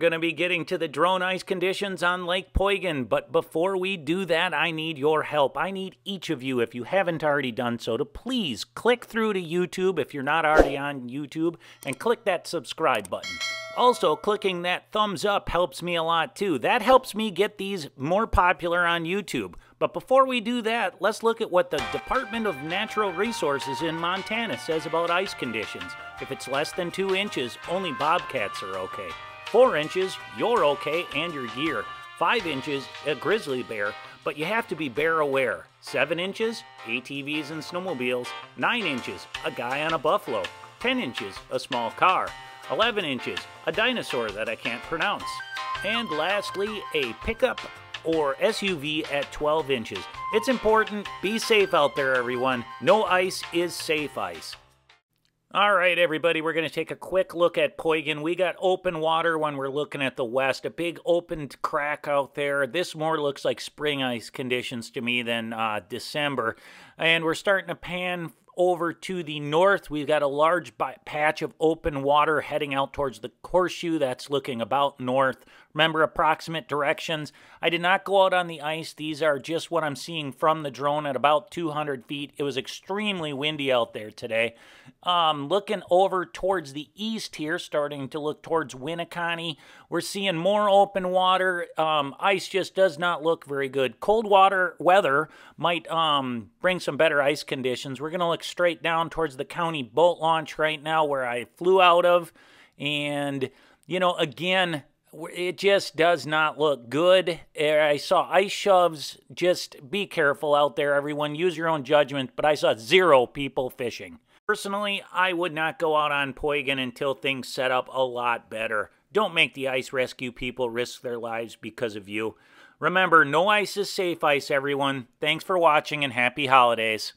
going to be getting to the drone ice conditions on Lake Poygan, but before we do that, I need your help. I need each of you, if you haven't already done so, to please click through to YouTube if you're not already on YouTube, and click that subscribe button. Also, clicking that thumbs up helps me a lot too. That helps me get these more popular on YouTube. But before we do that, let's look at what the Department of Natural Resources in Montana says about ice conditions. If it's less than 2 inches, only bobcats are okay. 4 inches, you're okay and your gear. 5 inches, a grizzly bear, but you have to be bear aware. 7 inches, ATVs and snowmobiles. 9 inches, a guy on a buffalo. 10 inches, a small car. 11 inches, a dinosaur that I can't pronounce. And lastly, a pickup or SUV at 12 inches. It's important. Be safe out there, everyone. No ice is safe ice. All right, everybody, we're going to take a quick look at Poygan. We got open water when we're looking at the west, a big open crack out there. This more looks like spring ice conditions to me than December. And we're starting to pan over to the north. We've got a large patch of open water heading out towards the horseshoe. That's looking about north. Remember approximate directions. I did not go out on the ice. These are just what I'm seeing from the drone at about 200 feet. It was extremely windy out there today. Looking over towards the east here, starting to look towards Winneconne. We're seeing more open water. Ice just does not look very good. Cold water weather might bring some better ice conditions. We're going to look straight down towards the county boat launch right now where I flew out of, and you know, again, it just does not look good. I saw ice shoves. Just be careful out there, everyone. Use your own judgment, but I saw 0 people fishing. Personally, I would not go out on Poygan until things set up a lot better. Don't make the ice rescue people risk their lives because of you. Remember, no ice is safe ice, everyone. Thanks for watching and happy holidays.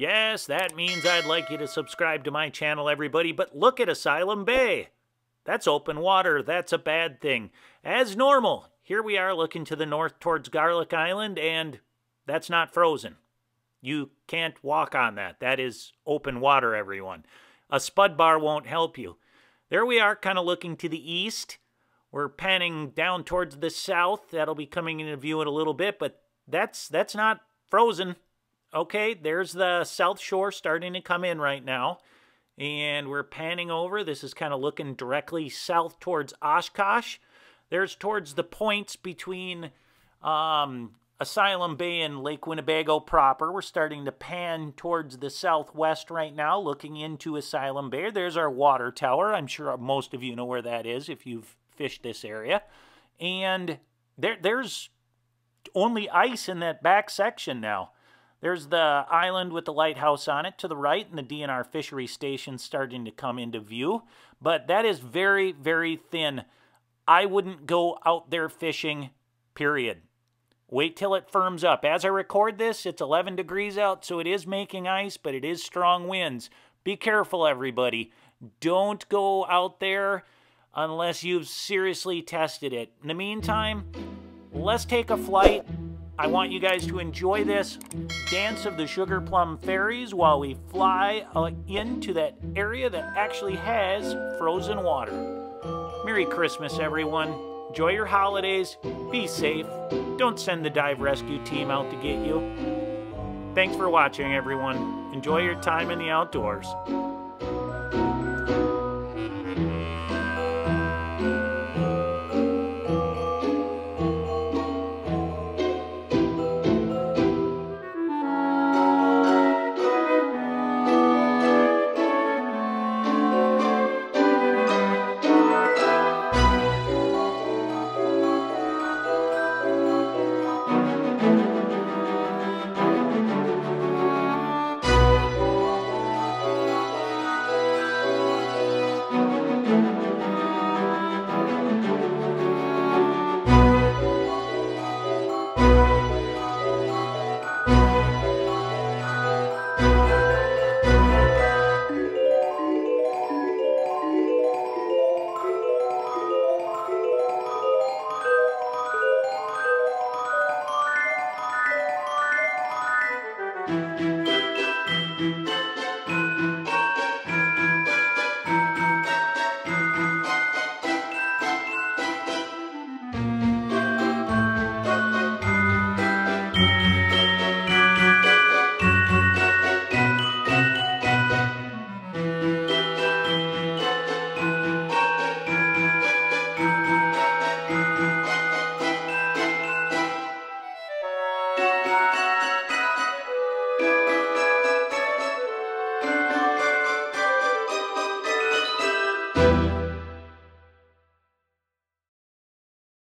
Yes, that means I'd like you to subscribe to my channel, everybody, but look at Asylum Bay. That's open water. That's a bad thing. As normal, here we are looking to the north towards Garlic Island, and that's not frozen. You can't walk on that. That is open water, everyone. A spud bar won't help you. There we are, kind of looking to the east. We're panning down towards the south. That'll be coming into view in a little bit, but that's not frozen. Okay, there's the south shore starting to come in right now. And we're panning over. This is kind of looking directly south towards Oshkosh. There's towards the points between Asylum Bay and Lake Winnebago proper. We're starting to pan towards the southwest right now, looking into Asylum Bay. There's our water tower. I'm sure most of you know where that is if you've fished this area. And there's only ice in that back section now. There's the island with the lighthouse on it to the right, and the DNR fishery station starting to come into view. But that is very, very thin. I wouldn't go out there fishing, period. Wait till it firms up. As I record this, it's 11 degrees out, so it is making ice, but it is strong winds. Be careful, everybody. Don't go out there unless you've seriously tested it. In the meantime, let's take a flight. I want you guys to enjoy this dance of the Sugar Plum Fairies while we fly into that area that actually has frozen water. Merry Christmas, everyone. Enjoy your holidays. Be safe. Don't send the dive rescue team out to get you. Thanks for watching, everyone. Enjoy your time in the outdoors.